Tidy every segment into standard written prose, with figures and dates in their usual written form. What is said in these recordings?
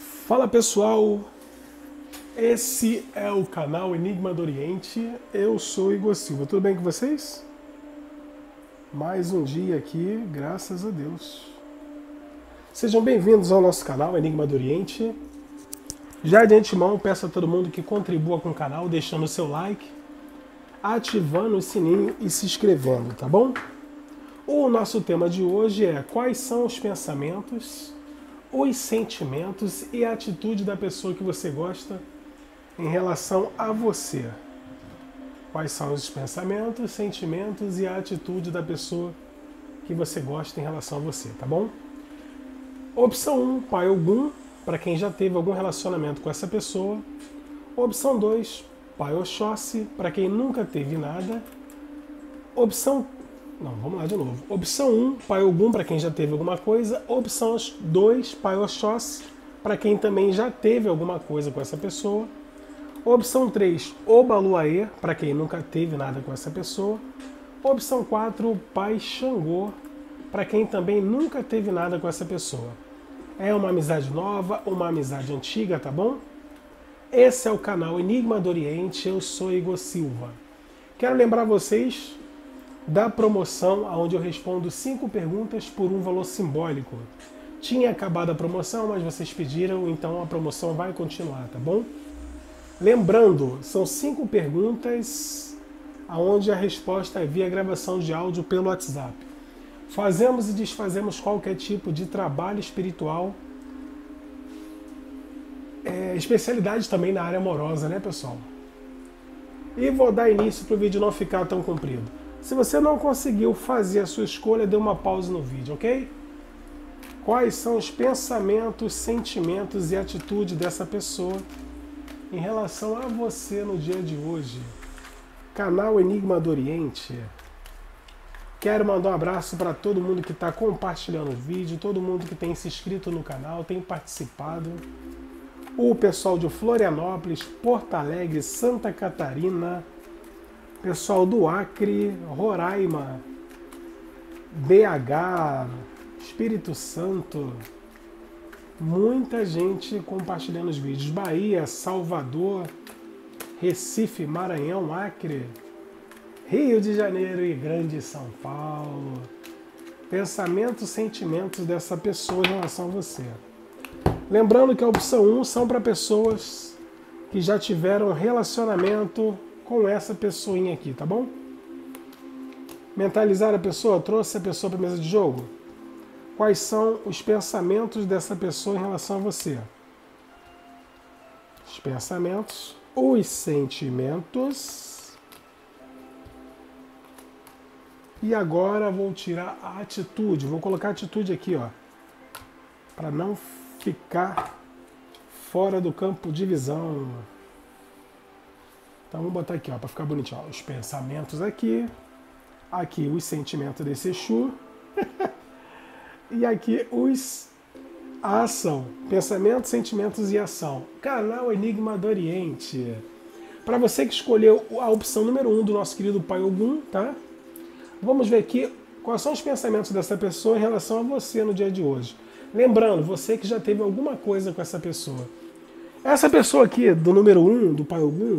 Fala pessoal, esse é o canal Enigma do Oriente, eu sou Igor Silva, tudo bem com vocês? Mais um dia aqui, graças a Deus. Sejam bem-vindos ao nosso canal Enigma do Oriente. Já de antemão peço a todo mundo que contribua com o canal, deixando o seu like, ativando o sininho e se inscrevendo, tá bom? O nosso tema de hoje é quais são os pensamentos, os sentimentos e a atitude da pessoa que você gosta em relação a você. Quais são os pensamentos, sentimentos e a atitude da pessoa que você gosta em relação a você, tá bom? Opção 1, Pai Ogum, para quem já teve algum relacionamento com essa pessoa. Opção 2, Pai Oxóssi, para quem nunca teve nada. Opção 1, Pai Ogum, para quem já teve alguma coisa. Opção 2, Pai Oxóssi, para quem também já teve alguma coisa com essa pessoa. Opção 3, Obaluaiê, para quem nunca teve nada com essa pessoa. Opção 4, Pai Xangô, para quem também nunca teve nada com essa pessoa. É uma amizade nova, uma amizade antiga, tá bom? Esse é o canal Enigma do Oriente, eu sou Igor Silva. Quero lembrar vocês da promoção, onde eu respondo 5 perguntas por um valor simbólico. Tinha acabado a promoção, mas vocês pediram, então a promoção vai continuar, tá bom? Lembrando, são 5 perguntas, onde a resposta é via gravação de áudio pelo WhatsApp. Fazemos e desfazemos qualquer tipo de trabalho espiritual. Especialidade também na área amorosa, né, pessoal? E vou dar início para o vídeo não ficar tão comprido. Se você não conseguiu fazer a sua escolha, dê uma pausa no vídeo, ok? Quais são os pensamentos, sentimentos e atitude dessa pessoa em relação a você no dia de hoje? Canal Enigma do Oriente. Quero mandar um abraço para todo mundo que está compartilhando o vídeo, todo mundo que tem se inscrito no canal, tem participado. O pessoal de Florianópolis, Porto Alegre, Santa Catarina, pessoal do Acre, Roraima, BH, Espírito Santo, muita gente compartilhando os vídeos. Bahia, Salvador, Recife, Maranhão, Acre, Rio de Janeiro e Grande São Paulo. Pensamentos, sentimentos dessa pessoa em relação a você. Lembrando que a opção 1 são para pessoas que já tiveram relacionamento com essa pessoinha aqui, tá bom? Mentalizar a pessoa, trouxe a pessoa para a mesa de jogo. Quais são os pensamentos dessa pessoa em relação a você? Os pensamentos, os sentimentos. E agora vou tirar a atitude, vou colocar a atitude aqui, ó, para não ficar fora do campo de visão. Então vamos botar aqui, ó, para ficar bonitinho, ó, os pensamentos aqui os sentimentos desse Exu e aqui a ação, pensamentos, sentimentos e ação. Canal Enigma do Oriente. Para você que escolheu a opção número 1 do nosso querido Pai Ogum, tá? Vamos ver aqui quais são os pensamentos dessa pessoa em relação a você no dia de hoje. Lembrando, você que já teve alguma coisa com essa pessoa. Essa pessoa aqui do número 1 do Pai Ogum,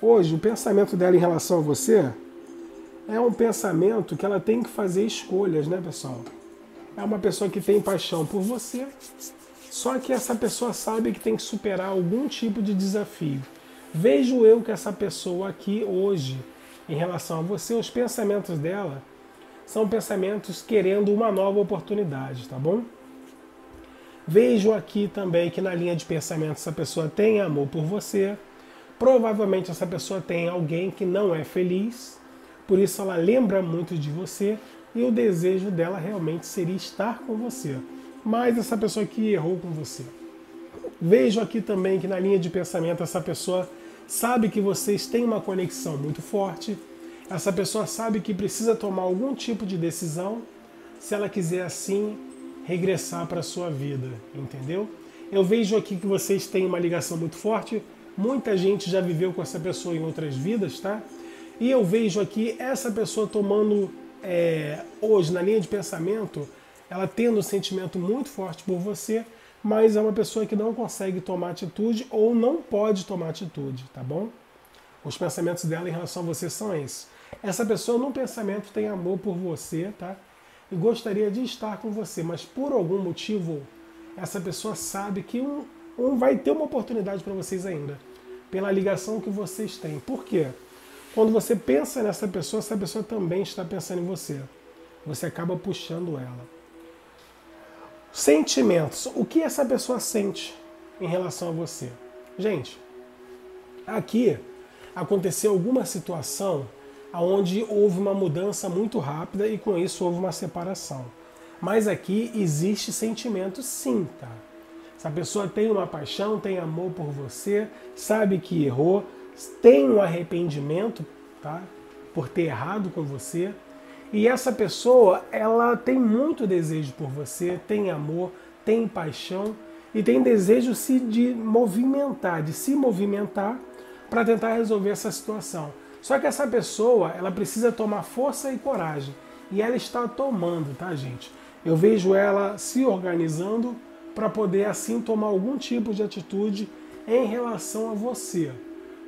hoje, o pensamento dela em relação a você é um pensamento que ela tem que fazer escolhas, né, pessoal? É uma pessoa que tem paixão por você, só que essa pessoa sabe que tem que superar algum tipo de desafio. Vejo eu que essa pessoa aqui, hoje, em relação a você, os pensamentos dela são pensamentos querendo uma nova oportunidade, tá bom? Vejo aqui também que na linha de pensamento essa pessoa tem amor por você. Provavelmente essa pessoa tem alguém que não é feliz, por isso ela lembra muito de você e o desejo dela realmente seria estar com você. Mas essa pessoa que errou com você. Vejo aqui também que na linha de pensamento essa pessoa sabe que vocês têm uma conexão muito forte, essa pessoa sabe que precisa tomar algum tipo de decisão se ela quiser assim regressar para a sua vida, entendeu? Eu vejo aqui que vocês têm uma ligação muito forte. Muita gente já viveu com essa pessoa em outras vidas, tá? E eu vejo aqui essa pessoa tomando, hoje, na linha de pensamento, ela tendo um sentimento muito forte por você, mas é uma pessoa que não consegue tomar atitude ou não pode tomar atitude, tá bom? Os pensamentos dela em relação a você são esses. Essa pessoa, num pensamento, tem amor por você, tá? E gostaria de estar com você, mas por algum motivo, essa pessoa sabe que vai ter uma oportunidade para vocês ainda, pela ligação que vocês têm. Por quê? Quando você pensa nessa pessoa, essa pessoa também está pensando em você. Você acaba puxando ela. Sentimentos. O que essa pessoa sente em relação a você? Gente, aqui aconteceu alguma situação onde houve uma mudança muito rápida e com isso houve uma separação. Mas aqui existe sentimento sim, tá? Essa pessoa tem uma paixão, tem amor por você, sabe que errou, tem um arrependimento, tá? Por ter errado com você. E essa pessoa, ela tem muito desejo por você, tem amor, tem paixão e tem desejo de se movimentar para tentar resolver essa situação. Só que essa pessoa, ela precisa tomar força e coragem. E ela está tomando, tá, gente? Eu vejo ela se organizando para poder, assim, tomar algum tipo de atitude em relação a você.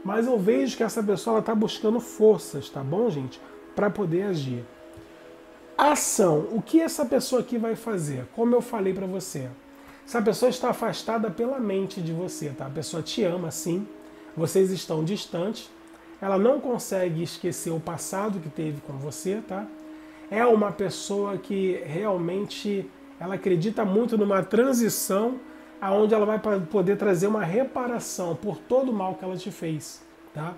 Mas eu vejo que essa pessoa está buscando forças, tá bom, gente? Para poder agir. Ação. O que essa pessoa aqui vai fazer? Como eu falei para você, essa pessoa está afastada pela mente de você, tá? A pessoa te ama, sim. Vocês estão distantes. Ela não consegue esquecer o passado que teve com você, tá? É uma pessoa que realmente ela acredita muito numa transição aonde ela vai poder trazer uma reparação por todo o mal que ela te fez, tá?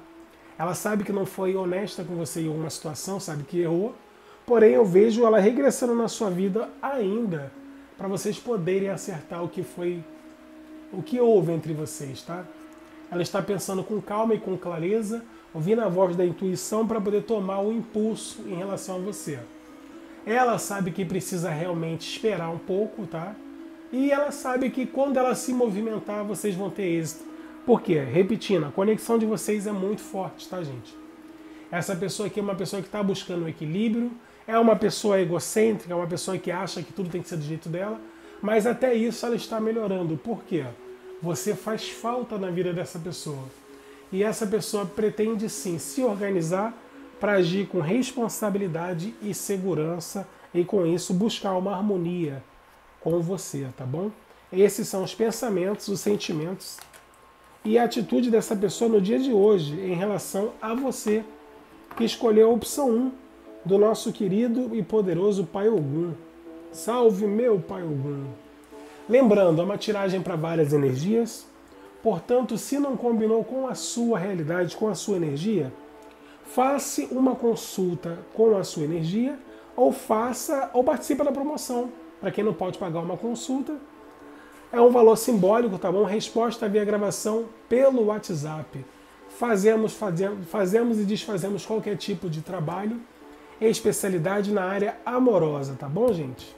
Ela sabe que não foi honesta com você em alguma situação, sabe que errou. Porém, eu vejo ela regressando na sua vida ainda, para vocês poderem acertar o que houve entre vocês, tá? Ela está pensando com calma e com clareza, ouvindo a voz da intuição para poder tomar o impulso em relação a você. Ela sabe que precisa realmente esperar um pouco, tá? E ela sabe que quando ela se movimentar, vocês vão ter êxito. Por quê? Repetindo, a conexão de vocês é muito forte, tá, gente? Essa pessoa aqui é uma pessoa que está buscando um equilíbrio, é uma pessoa egocêntrica, é uma pessoa que acha que tudo tem que ser do jeito dela, mas até isso ela está melhorando. Por quê? Você faz falta na vida dessa pessoa. E essa pessoa pretende sim se organizar para agir com responsabilidade e segurança e com isso buscar uma harmonia com você, tá bom? Esses são os pensamentos, os sentimentos e a atitude dessa pessoa no dia de hoje em relação a você, que escolheu a opção 1 do nosso querido e poderoso Pai Ogum. Salve meu Pai Ogum! Lembrando, é uma tiragem para várias energias, portanto, se não combinou com a sua realidade, com a sua energia, faça uma consulta com a sua energia ou participe da promoção. Para quem não pode pagar uma consulta, é um valor simbólico, tá bom? Resposta via gravação pelo WhatsApp. Fazemos e desfazemos qualquer tipo de trabalho, especialidade na área amorosa, tá bom, gente?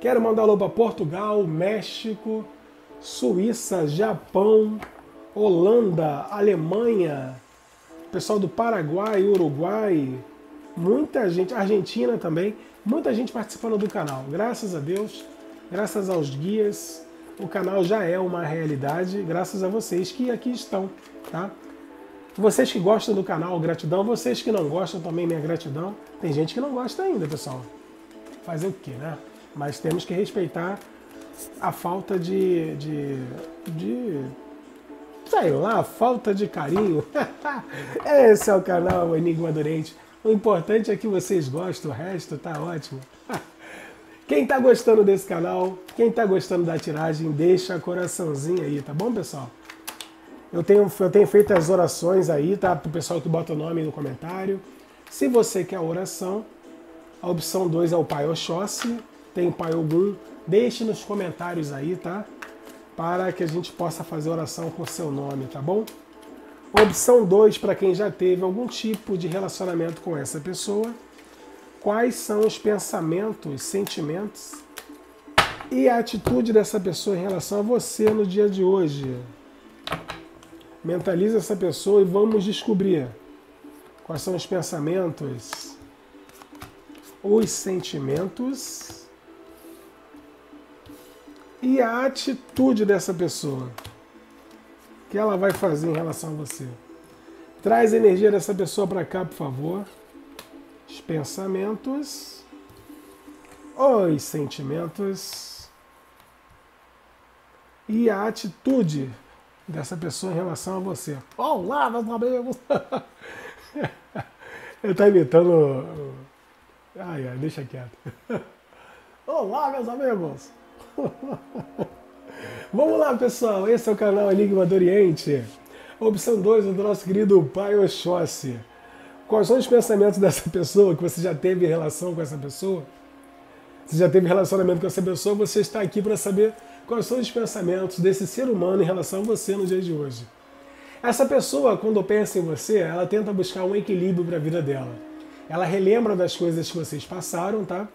Quero mandar alô para Portugal, México, Suíça, Japão, Holanda, Alemanha, pessoal do Paraguai, Uruguai, muita gente, Argentina também, muita gente participando do canal. Graças a Deus, graças aos guias, o canal já é uma realidade, graças a vocês que aqui estão, tá? Vocês que gostam do canal, gratidão. Vocês que não gostam, também minha gratidão. Tem gente que não gosta ainda, pessoal. Fazer o quê, né? Mas temos que respeitar a falta sei lá, falta de carinho. Esse é o canal Enigma do Oriente. O importante é que vocês gostem, o resto tá ótimo. Quem tá gostando desse canal, quem tá gostando da tiragem, deixa coraçãozinho aí, tá bom, pessoal? Eu tenho feito as orações aí, tá? Pro pessoal que bota o nome no comentário. Se você quer a oração, a opção 2 é o Pai Oxóssi, tem o Pai Ogum. Deixe nos comentários aí, tá? Para que a gente possa fazer oração com o seu nome, tá bom? Opção 2, para quem já teve algum tipo de relacionamento com essa pessoa. Quais são os pensamentos, sentimentos e a atitude dessa pessoa em relação a você no dia de hoje? Mentaliza essa pessoa e vamos descobrir quais são os pensamentos, os sentimentos e a atitude dessa pessoa, que ela vai fazer em relação a você. Traz a energia dessa pessoa para cá, por favor. Os pensamentos, os sentimentos e a atitude dessa pessoa em relação a você. Olá, meus amigos! Ele tá imitando... Ai, ai, deixa quieto. Olá, meus amigos! Vamos lá, pessoal! Esse é o canal Enigma do Oriente. Opção 2 do nosso querido Pai Oxóssi. Quais são os pensamentos dessa pessoa, que você já teve relação com essa pessoa? Você já teve relacionamento com essa pessoa, você está aqui para saber quais são os pensamentos desse ser humano em relação a você no dia de hoje. Essa pessoa, quando pensa em você, ela tenta buscar um equilíbrio para a vida dela. Ela relembra das coisas que vocês passaram, tá?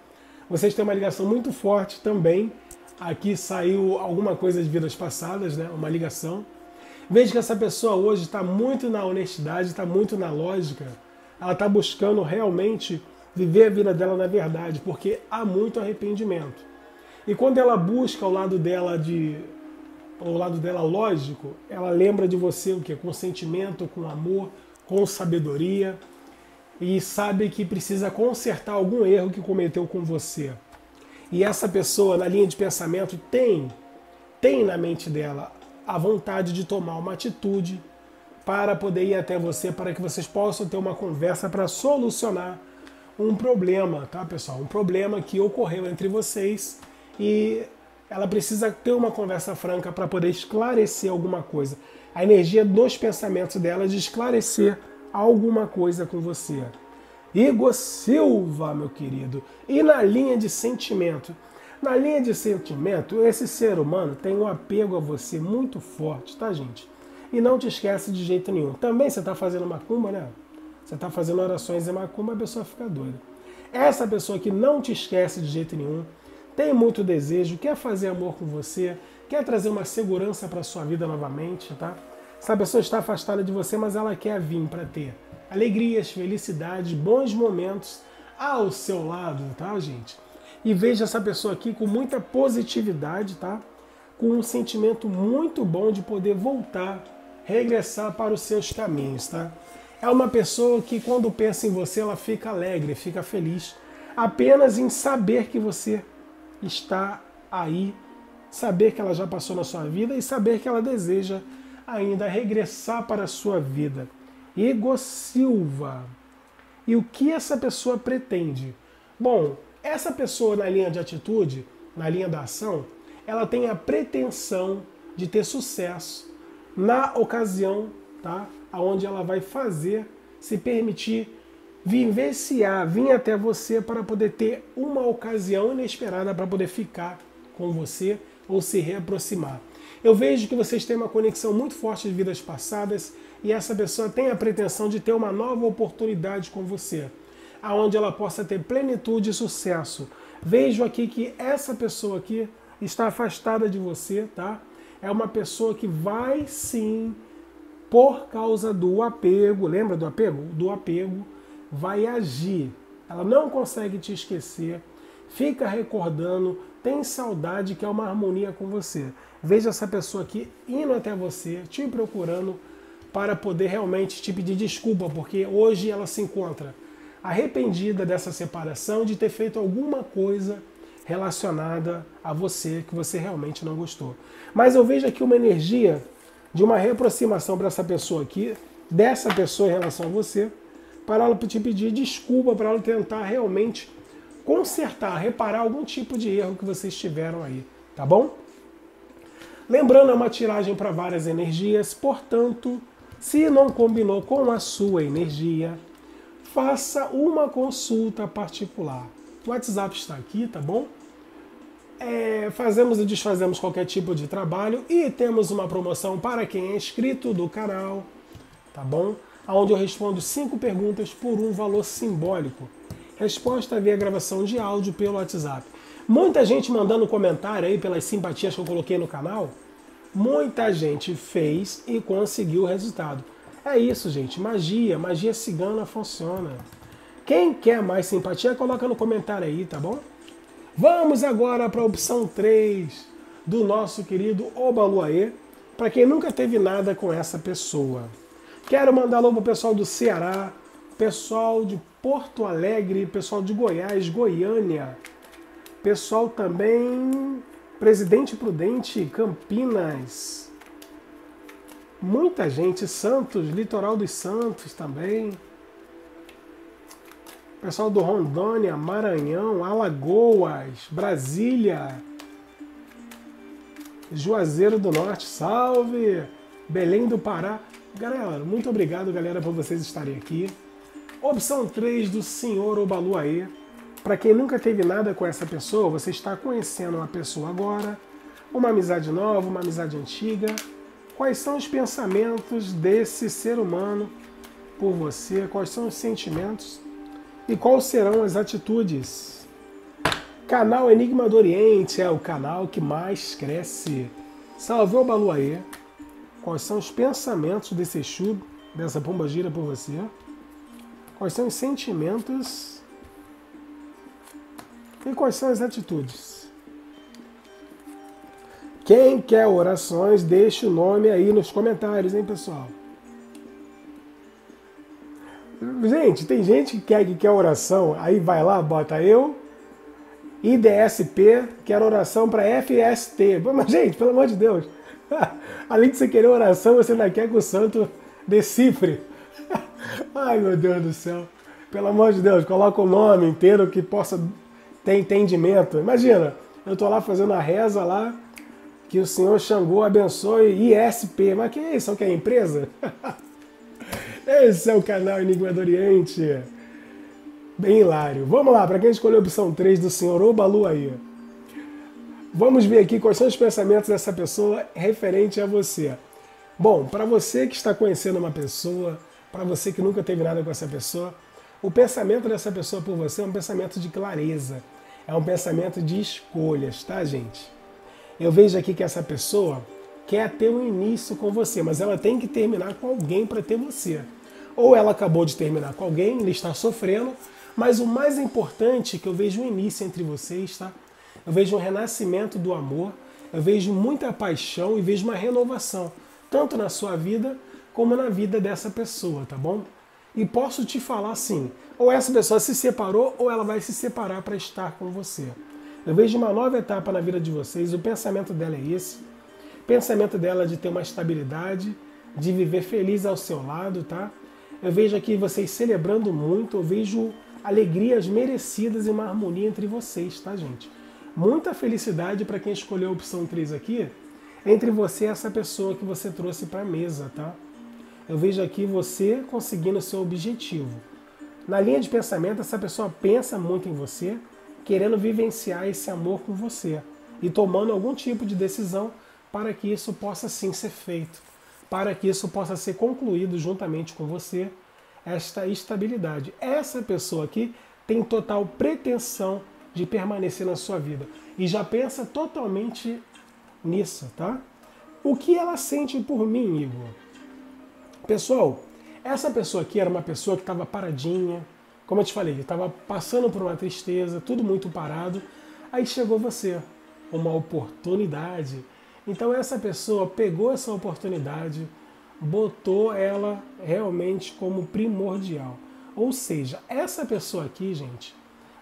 Vocês têm uma ligação muito forte também. Aqui saiu alguma coisa de vidas passadas, né? Uma ligação. Veja que essa pessoa hoje está muito na honestidade, está muito na lógica. Ela está buscando realmente viver a vida dela na verdade, porque há muito arrependimento. E quando ela busca o lado dela lógico, ela lembra de você o quê? Com sentimento, com amor, com sabedoria, e sabe que precisa consertar algum erro que cometeu com você. E essa pessoa, na linha de pensamento, tem na mente dela a vontade de tomar uma atitude para poder ir até você, para que vocês possam ter uma conversa para solucionar um problema, tá, pessoal? Um problema que ocorreu entre vocês e ela precisa ter uma conversa franca para poder esclarecer alguma coisa. A energia dos pensamentos dela é de esclarecer alguma coisa com você. Igor Silva, meu querido. E na linha de sentimento? Na linha de sentimento, esse ser humano tem um apego a você muito forte, tá, gente? E não te esquece de jeito nenhum. Também você está fazendo macumba, né? Você está fazendo orações em macumba, a pessoa fica doida. Essa pessoa que não te esquece de jeito nenhum, tem muito desejo, quer fazer amor com você, quer trazer uma segurança para a sua vida novamente, tá? Essa pessoa está afastada de você, mas ela quer vir para ter alegrias, felicidade, bons momentos ao seu lado, tá, gente? E veja essa pessoa aqui com muita positividade, tá? Com um sentimento muito bom de poder voltar, regressar para os seus caminhos, tá? É uma pessoa que quando pensa em você, ela fica alegre, fica feliz, apenas em saber que você está aí, saber que ela já passou na sua vida e saber que ela deseja ainda regressar para a sua vida. Igor Silva. E o que essa pessoa pretende? Bom, essa pessoa na linha de atitude, na linha da ação, ela tem a pretensão de ter sucesso na ocasião, tá? Aonde ela vai fazer, se permitir vivenciar, vir até você para poder ter uma ocasião inesperada para poder ficar com você ou se reaproximar. Eu vejo que vocês têm uma conexão muito forte de vidas passadas e essa pessoa tem a pretensão de ter uma nova oportunidade com você, aonde ela possa ter plenitude e sucesso. Vejo aqui que essa pessoa aqui está afastada de você, tá? É uma pessoa que vai sim, por causa do apego, lembra do apego? Do apego, vai agir. Ela não consegue te esquecer, fica recordando, tem saudade, que é uma harmonia com você. Veja essa pessoa aqui indo até você, te procurando para poder realmente te pedir desculpa, porque hoje ela se encontra arrependida dessa separação, de ter feito alguma coisa relacionada a você, que você realmente não gostou. Mas eu vejo aqui uma energia de uma reaproximação para essa pessoa aqui, dessa pessoa em relação a você, para ela te pedir desculpa, para ela tentar realmente consertar, reparar algum tipo de erro que vocês tiveram aí, tá bom? Lembrando, é uma tiragem para várias energias, portanto, se não combinou com a sua energia, faça uma consulta particular. O WhatsApp está aqui, tá bom? Fazemos e desfazemos qualquer tipo de trabalho e temos uma promoção para quem é inscrito do canal, tá bom? Onde eu respondo 5 perguntas por um valor simbólico. Resposta via gravação de áudio pelo WhatsApp. Muita gente mandando comentário aí pelas simpatias que eu coloquei no canal. Muita gente fez e conseguiu o resultado. É isso, gente. Magia cigana funciona. Quem quer mais simpatia, coloca no comentário aí, tá bom? Vamos agora para a opção 3 do nosso querido Obaluaiê, para quem nunca teve nada com essa pessoa. Quero mandar alô para o pessoal do Ceará, pessoal de Porto Alegre, pessoal de Goiás, Goiânia, pessoal também Presidente Prudente, Campinas, muita gente, Santos, Litoral dos Santos também, pessoal do Rondônia, Maranhão, Alagoas, Brasília, Juazeiro do Norte, salve! Belém do Pará. Galera, muito obrigado, galera, por vocês estarem aqui. Opção 3 do senhor Obaluaiê. Para quem nunca teve nada com essa pessoa, você está conhecendo uma pessoa agora, uma amizade nova, uma amizade antiga. Quais são os pensamentos desse ser humano por você? Quais são os sentimentos? E quais serão as atitudes? Canal Enigma do Oriente é o canal que mais cresce. Salve o Obaluaiê. Quais são os pensamentos desse Exu, dessa pombagira por você? Quais são os sentimentos? E quais são as atitudes? Quem quer orações, deixa o nome aí nos comentários, hein, pessoal? Gente, tem gente que quer oração, aí vai lá, bota eu. IDSP, quero oração para FST. Mas, gente, pelo amor de Deus, além de você querer oração, você ainda quer que o santo decifre. Ai, meu Deus do céu. Pelo amor de Deus, coloca o nome inteiro que possa ter entendimento. Imagina, eu tô lá fazendo a reza lá, que o senhor Xangô abençoe ISP. Mas que é isso? Que é empresa? Esse é o canal Enigma do Oriente. Bem hilário. Vamos lá, para quem escolheu a opção 3 do senhor Obaluaiê. Vamos ver aqui quais são os pensamentos dessa pessoa referente a você. Bom, para você que está conhecendo uma pessoa, para você que nunca teve nada com essa pessoa, o pensamento dessa pessoa por você é um pensamento de clareza, é um pensamento de escolhas, tá, gente? Eu vejo aqui que essa pessoa quer ter um início com você, mas ela tem que terminar com alguém para ter você. Ou ela acabou de terminar com alguém, ele está sofrendo, mas o mais importante é que eu vejo um início entre vocês, tá? Eu vejo um renascimento do amor, eu vejo muita paixão e vejo uma renovação, tanto na sua vida como na vida dessa pessoa, tá bom? E posso te falar assim, ou essa pessoa se separou ou ela vai se separar para estar com você. Eu vejo uma nova etapa na vida de vocês, o pensamento dela é esse, o pensamento dela é de ter uma estabilidade, de viver feliz ao seu lado, tá? Eu vejo aqui vocês celebrando muito, eu vejo alegrias merecidas e uma harmonia entre vocês, tá, gente? Muita felicidade para quem escolheu a opção 3 aqui, entre você e essa pessoa que você trouxe para a mesa, tá? Eu vejo aqui você conseguindo o seu objetivo. Na linha de pensamento, essa pessoa pensa muito em você, querendo vivenciar esse amor com você e tomando algum tipo de decisão para que isso possa sim ser feito, para que isso possa ser concluído juntamente com você, esta estabilidade. Essa pessoa aqui tem total pretensão de permanecer na sua vida e já pensa totalmente nisso, tá? O que ela sente por mim, Igor? Pessoal, essa pessoa aqui era uma pessoa que estava paradinha, como eu te falei, estava passando por uma tristeza, tudo muito parado, aí chegou você, uma oportunidade. Então essa pessoa pegou essa oportunidade, botou ela realmente como primordial. Ou seja, essa pessoa aqui, gente,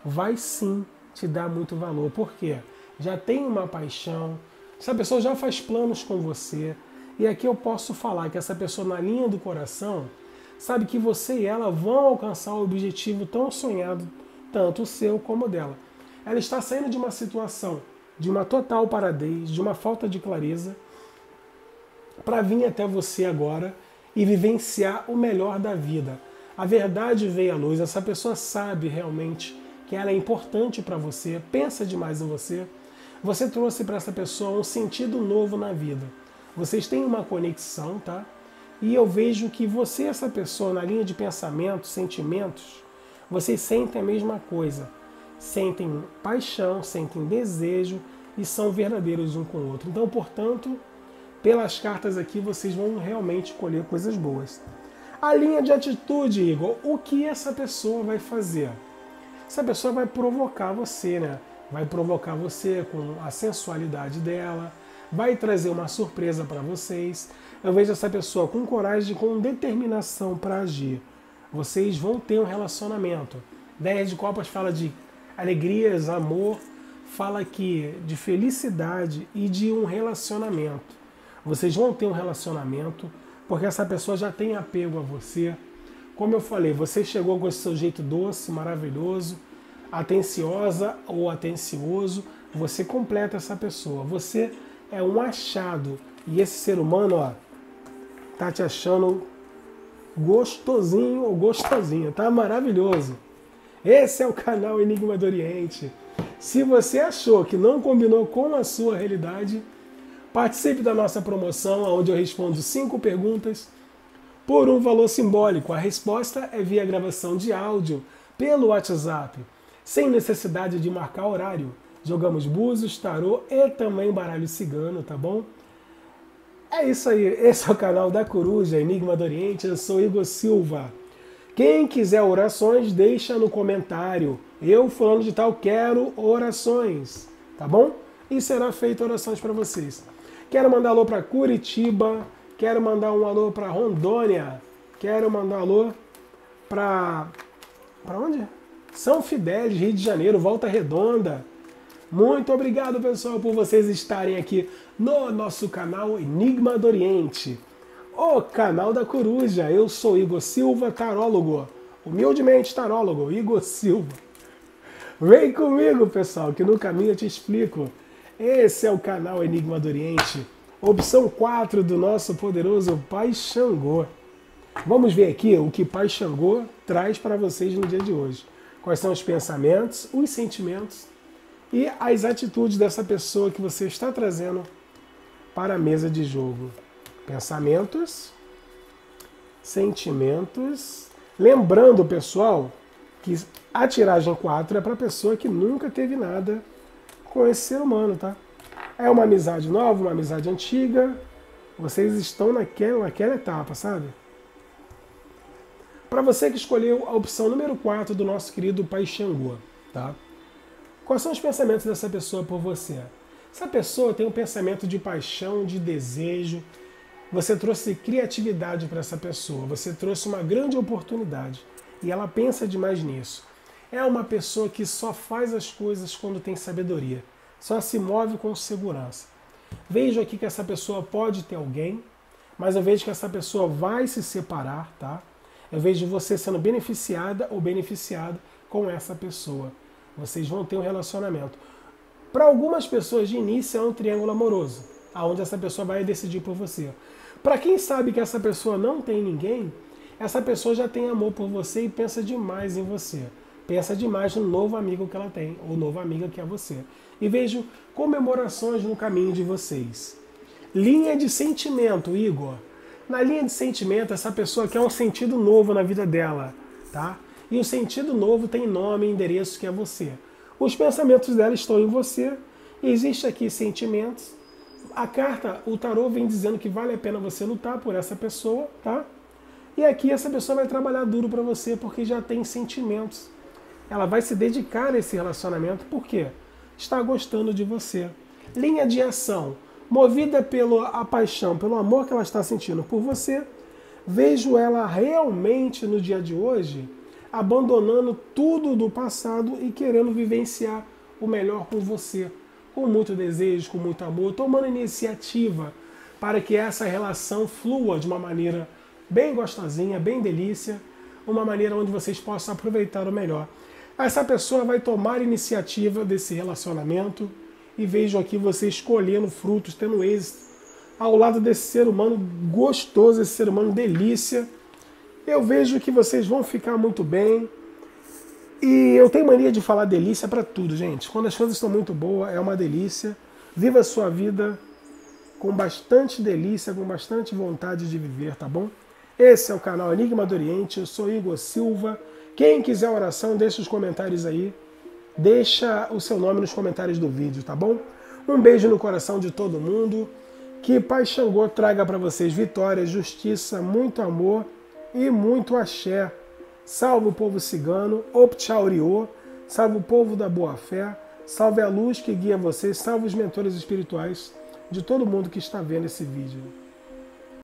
vai sim te dar muito valor. Por quê? Já tem uma paixão, essa pessoa já faz planos com você. E aqui eu posso falar que essa pessoa na linha do coração sabe que você e ela vão alcançar o objetivo tão sonhado, tanto o seu como o dela. Ela está saindo de uma situação de uma total paradez, de uma falta de clareza, para vir até você agora e vivenciar o melhor da vida. A verdade veio à luz, essa pessoa sabe realmente que ela é importante para você, pensa demais em você. Você trouxe para essa pessoa um sentido novo na vida. Vocês têm uma conexão, tá? E eu vejo que você e essa pessoa, na linha de pensamentos, sentimentos, vocês sentem a mesma coisa. Sentem paixão, sentem desejo e são verdadeiros um com o outro. Então, portanto, pelas cartas aqui, vocês vão realmente colher coisas boas. A linha de atitude, Igor, o que essa pessoa vai fazer? Essa pessoa vai provocar você, né? vai provocar você com a sensualidade dela, vai trazer uma surpresa para vocês. Eu vejo essa pessoa com coragem, com determinação para agir. Vocês vão ter um relacionamento. 10 de Copas fala de alegrias, amor, fala aqui de felicidade e de um relacionamento. Vocês vão ter um relacionamento porque essa pessoa já tem apego a você. Como eu falei, você chegou com esse seu jeito doce, maravilhoso, atenciosa ou atencioso, você completa essa pessoa. Você é um achado. E esse ser humano, ó, tá te achando gostosinho ou gostosinha, tá maravilhoso. Esse é o canal Enigma do Oriente. Se você achou que não combinou com a sua realidade, participe da nossa promoção, onde eu respondo 5 perguntas por um valor simbólico. A resposta é via gravação de áudio pelo WhatsApp, sem necessidade de marcar horário. Jogamos búzios, tarô e também baralho cigano, tá bom? É isso aí, esse é o canal da Coruja, Enigma do Oriente, eu sou Igor Silva. Quem quiser orações, deixa no comentário. Eu, fulano de tal, quero orações, tá bom? E será feita orações para vocês. Quero mandar alô para Curitiba, quero mandar um alô para Rondônia, quero mandar um alô para... para onde? São Fidélis, Rio de Janeiro, Volta Redonda. Muito obrigado, pessoal, por vocês estarem aqui no nosso canal Enigma do Oriente, o canal da Coruja. Eu sou Igor Silva, tarólogo, humildemente tarólogo, Igor Silva. Vem comigo, pessoal, que no caminho eu te explico. Esse é o canal Enigma do Oriente, opção 4 do nosso poderoso Pai Xangô. Vamos ver aqui o que Pai Xangô traz para vocês no dia de hoje. Quais são os pensamentos, os sentimentos e as atitudes dessa pessoa que você está trazendo para a mesa de jogo. Pensamentos, sentimentos. Lembrando, pessoal, que a tiragem 4 é para a pessoa que nunca teve nada com esse ser humano, tá? É uma amizade nova, uma amizade antiga. Vocês estão naquela etapa, sabe? Para você que escolheu a opção número 4 do nosso querido Pai Xangô, tá? Quais são os pensamentos dessa pessoa por você? Essa pessoa tem um pensamento de paixão, de desejo. Você trouxe criatividade para essa pessoa. Você trouxe uma grande oportunidade. E ela pensa demais nisso. É uma pessoa que só faz as coisas quando tem sabedoria. Só se move com segurança. Vejo aqui que essa pessoa pode ter alguém, mas eu vejo que essa pessoa vai se separar, tá? Eu vejo você sendo beneficiada ou beneficiado com essa pessoa. Vocês vão ter um relacionamento. Para algumas pessoas, de início, é um triângulo amoroso, aonde essa pessoa vai decidir por você. Para quem sabe que essa pessoa não tem ninguém, essa pessoa já tem amor por você e pensa demais em você. Pensa demais no novo amigo que ela tem, ou nova amiga que é você. E vejo comemorações no caminho de vocês. Linha de sentimento, Igor. Na linha de sentimento, essa pessoa quer um sentido novo na vida dela, tá? E o sentido novo tem nome e endereço, que é você. Os pensamentos dela estão em você. Existe aqui sentimentos. A carta, o tarô vem dizendo que vale a pena você lutar por essa pessoa, tá? E aqui essa pessoa vai trabalhar duro para você porque já tem sentimentos. Ela vai se dedicar a esse relacionamento porque está gostando de você. Linha de ação. Movida pela paixão, pelo amor que ela está sentindo por você, vejo ela realmente no dia de hoje abandonando tudo do passado e querendo vivenciar o melhor com você, com muito desejo, com muito amor, tomando iniciativa para que essa relação flua de uma maneira bem gostosinha, bem delícia, uma maneira onde vocês possam aproveitar o melhor. Essa pessoa vai tomar iniciativa desse relacionamento e vejo aqui você escolhendo frutos, tendo êxito, ao lado desse ser humano gostoso, esse ser humano delícia. Eu vejo que vocês vão ficar muito bem. E eu tenho mania de falar delícia para tudo, gente. Quando as coisas estão muito boas, é uma delícia. Viva a sua vida com bastante delícia, com bastante vontade de viver, tá bom? Esse é o canal Enigma do Oriente, eu sou Igor Silva. Quem quiser oração, deixa os comentários aí. Deixa o seu nome nos comentários do vídeo, tá bom? Um beijo no coração de todo mundo. Que Pai Xangô traga para vocês vitória, justiça, muito amor e muito axé. Salve o povo cigano, opchauriô, salve o povo da boa fé, Salve a luz que guia você, salve os mentores espirituais de todo mundo que está vendo esse vídeo.